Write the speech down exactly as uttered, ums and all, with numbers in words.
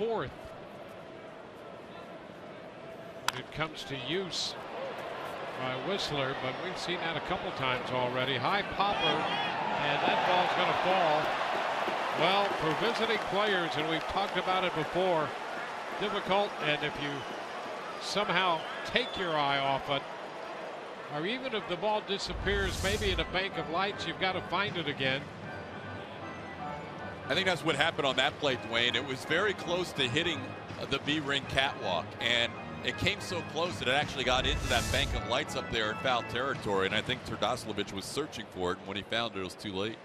fourth. It comes to use by Whistler, but we've seen that a couple times already. High popper, and that ball's going to fall. Well, for visiting players, and we've talked about it before, difficult, and if you somehow take your eye off it, or even if the ball disappears maybe in a bank of lights, you've got to find it again. I think that's what happened on that play, Dwayne. It was very close to hitting the B-ring catwalk, and it came so close that it actually got into that bank of lights up there in foul territory, and I think Terdoslavich was searching for it, and when he found it, it was too late.